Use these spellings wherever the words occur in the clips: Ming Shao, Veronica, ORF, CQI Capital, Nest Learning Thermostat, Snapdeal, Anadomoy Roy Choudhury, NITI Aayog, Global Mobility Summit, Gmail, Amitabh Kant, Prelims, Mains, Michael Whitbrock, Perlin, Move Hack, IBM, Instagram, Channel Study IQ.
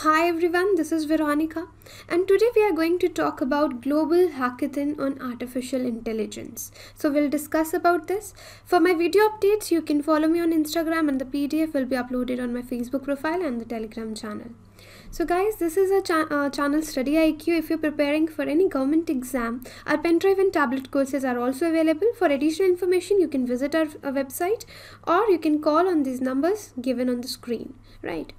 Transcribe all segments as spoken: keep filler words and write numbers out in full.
Hi everyone, this is Veronica, and today we are going to talk about Global Hackathon on Artificial Intelligence. So we'll discuss about this. For my video updates, you can follow me on Instagram, and the P D F will be uploaded on my Facebook profile and the Telegram channel. So guys, this is a cha uh, Channel Study I Q. If you're preparing for any government exam, our pen drive and tablet courses are also available. For additional information, you can visit our, our website, or you can call on these numbers given on the screen, right?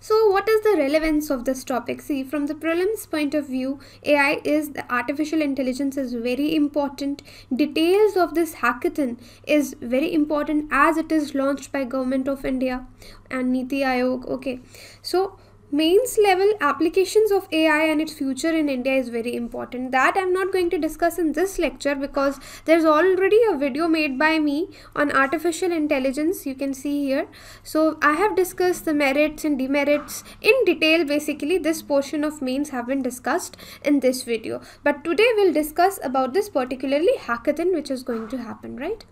So what is the relevance of this topic? See, from the prelims point of view, A I is the artificial intelligence is very important. Details of this hackathon is very important as it is launched by Government of India and NITI Aayog. Okay, so mains level applications of A I and its future in India is very important. That I'm not going to discuss in this lecture because there's already a video made by me on artificial intelligence, you can see here. So I have discussed the merits and demerits in detail. Basically, this portion of mains have been discussed in this video. But today we'll discuss about this particularly hackathon which is going to happen, right?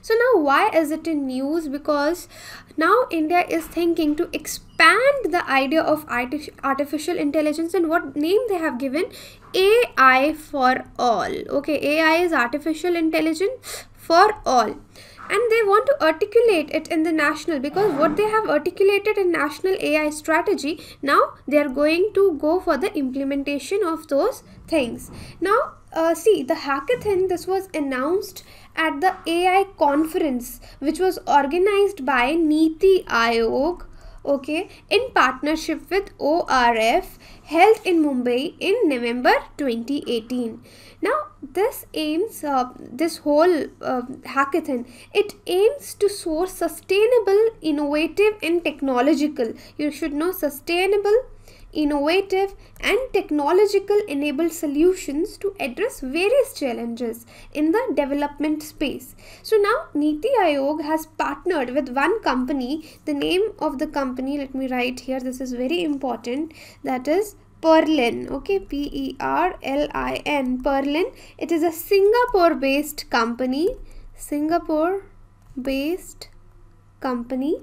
So now why is it in news? Because now India is thinking to expand the idea of artificial intelligence, and what name they have given, A I for all. Okay, A I is artificial intelligence for all. And they want to articulate it in the national, because what they have articulated in national A I strategy, now they are going to go for the implementation of those things. Now, uh, see, the hackathon, this was announced at the A I conference, which was organized by NITI Aayog, okay, in partnership with O R F, held in Mumbai in November twenty eighteen. Now this aims, uh, this whole uh, hackathon, it aims to source sustainable, innovative and technological, you should know, sustainable, innovative and technological enabled solutions to address various challenges in the development space. So now NITI Aayog has partnered with one company. The name of the company, let me write here, this is very important, that is Perlin, okay, P E R L I N, Perlin. It is a Singapore based company, Singapore based company.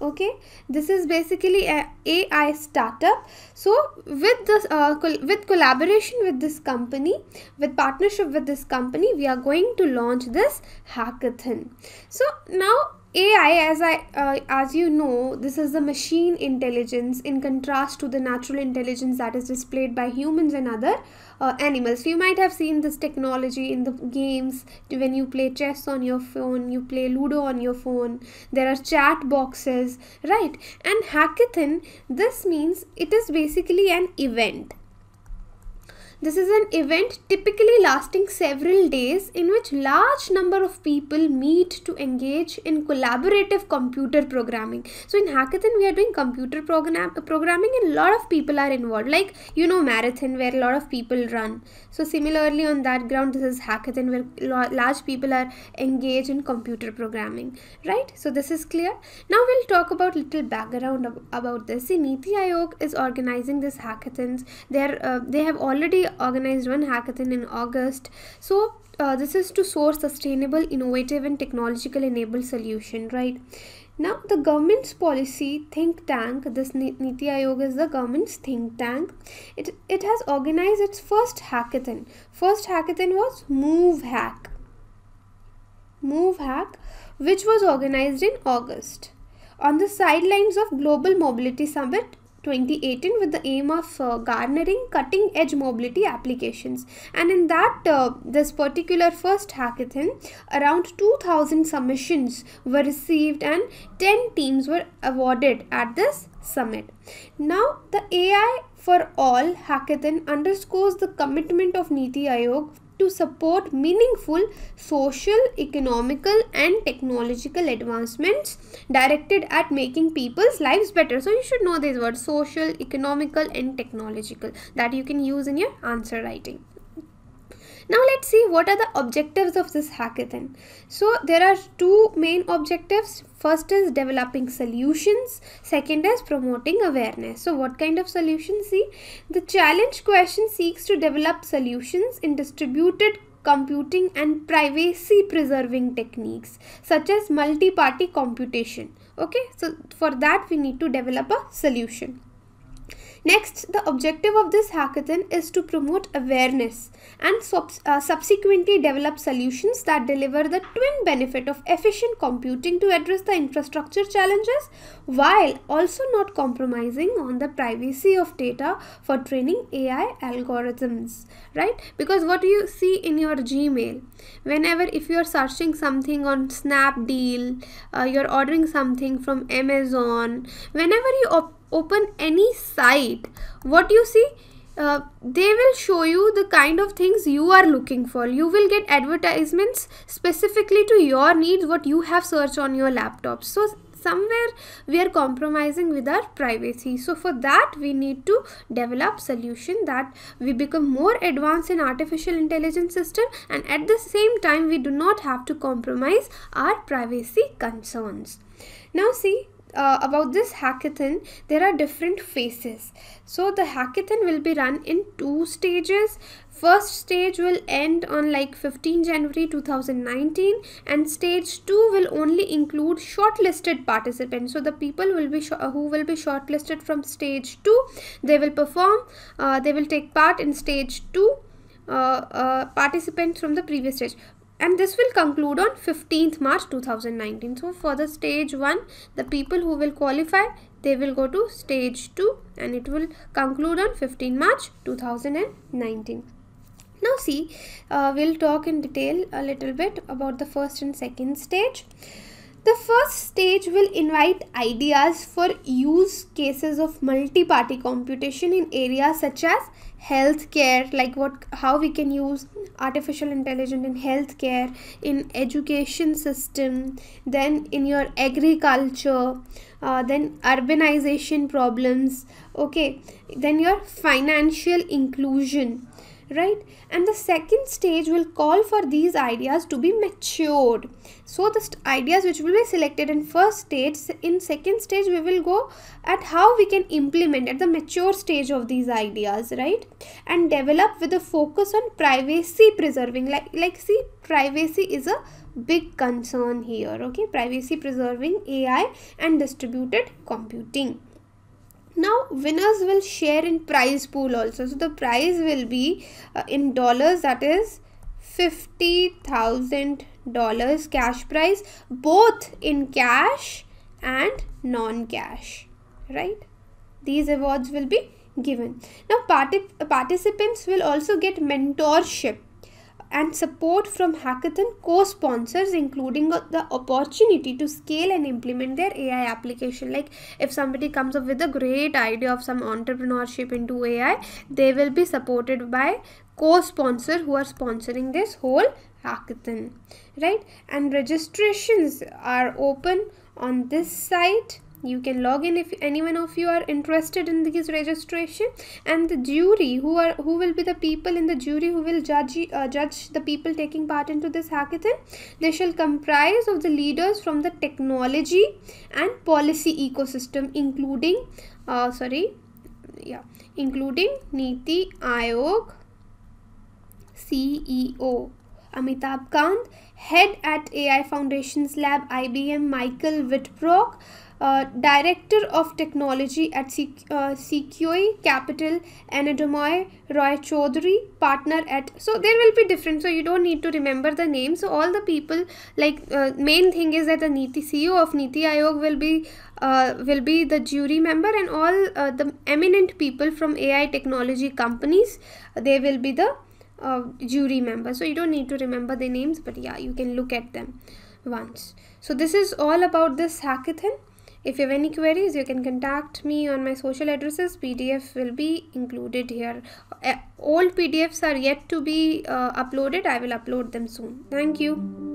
Okay, this is basically an A I startup. So with this uh, col with collaboration with this company, with partnership with this company, we are going to launch this hackathon. So now A I, as I uh, as you know, this is the machine intelligence in contrast to the natural intelligence that is displayed by humans and other uh, animals. You might have seen this technology in the games. When you play chess on your phone, you play Ludo on your phone, there are chat boxes, right? And hackathon, this means it is basically an event. This is an event typically lasting several days in which large number of people meet to engage in collaborative computer programming. So in hackathon, we are doing computer program programming and a lot of people are involved. Like, you know, marathon where a lot of people run. So similarly on that ground, this is hackathon where large people are engaged in computer programming, right? So this is clear. Now we'll talk about little background about this. See, NITI Aayog is organizing these hackathons. They're, uh, they have already organized one hackathon in August. So uh, this is to source sustainable, innovative and technological enabled solution, right? Now the government's policy think tank, this NITI Aayog is the government's think tank, it it has organized its first hackathon. First hackathon was Move Hack, Move Hack, which was organized in August on the sidelines of Global Mobility Summit twenty eighteen, with the aim of uh, garnering cutting edge mobility applications. And in that uh, this particular first hackathon, around two thousand submissions were received and ten teams were awarded at this summit. Now the A I for all hackathon underscores the commitment of NITI Aayog to support meaningful social, economical and technological advancements directed at making people's lives better. So you should know these words, social, economical and technological, that you can use in your answer writing. Now let's see what are the objectives of this hackathon. So there are two main objectives. First is developing solutions. Second is promoting awareness. So what kind of solutions? See, the challenge question seeks to develop solutions in distributed computing and privacy preserving techniques such as multi-party computation. Okay, so for that we need to develop a solution. Next, the objective of this hackathon is to promote awareness and sub uh, subsequently develop solutions that deliver the twin benefit of efficient computing to address the infrastructure challenges while also not compromising on the privacy of data for training A I algorithms, right? Because what you see in your Gmail, whenever if you are searching something on Snapdeal, uh, you're ordering something from Amazon, whenever you opt open any site, what you see, uh, they will show you the kind of things you are looking for. You will get advertisements specifically to your needs, what you have searched on your laptop. So somewhere we are compromising with our privacy. So for that we need to develop solution that we become more advanced in artificial intelligence system, and at the same time we do not have to compromise our privacy concerns. Now see, Uh, about this hackathon, there are different phases. So the hackathon will be run in two stages. First stage will end on like fifteenth January two thousand nineteen, and stage two will only include shortlisted participants. So the people will be who will be shortlisted from stage two, they will perform, uh, they will take part in stage two, uh, uh, participants from the previous stage. And this will conclude on fifteenth March two thousand nineteen. So for the stage one, the people who will qualify, they will go to stage two, and it will conclude on fifteenth March two thousand nineteen. Now see, uh, we'll talk in detail a little bit about the first and second stage. The first stage will invite ideas for use cases of multi-party computation in areas such as healthcare, like what how we can use artificial intelligence in healthcare, in education system, then in your agriculture, uh, then urbanization problems, okay, then your financial inclusion, right? And the second stage will call for these ideas to be matured. So the ideas which will be selected in first stage, in second stage we will go at how we can implement at the mature stage of these ideas, right? And develop with a focus on privacy preserving, like like see, privacy is a big concern here, okay? Privacy preserving A I and distributed computing. Now winners will share in prize pool also. So the prize will be uh, in dollars, that is fifty thousand dollars cash prize, both in cash and non-cash, right? These awards will be given. Now particip- participants will also get mentorship and support from hackathon co-sponsors, including the opportunity to scale and implement their A I application. Like if somebody comes up with a great idea of some entrepreneurship into A I, they will be supported by co-sponsor who are sponsoring this whole hackathon, right? And registrations are open on this site. You can log in if anyone of you are interested in this registration. And the jury, who are who will be the people in the jury who will judge uh, judge the people taking part into this hackathon, they shall comprise of the leaders from the technology and policy ecosystem, including uh, sorry yeah including NITI Aayog C E O Amitabh Kant, head at A I Foundations Lab I B M Michael Whitbrock, Uh, Director of Technology at C uh, C Q I Capital, Anadomoy Roy Choudhury, partner at, so there will be different, so you don't need to remember the name. So all the people, like uh, main thing is that the NITI C E O of NITI Aayog will be uh, will be the jury member, and all uh, the eminent people from A I technology companies, they will be the uh, jury member. So you don't need to remember the names, but yeah, you can look at them once. So this is all about this hackathon. If you have any queries, you can contact me on my social addresses. P D F will be included here. Old P D Fs are yet to be uh, uploaded. I will upload them soon. Thank you.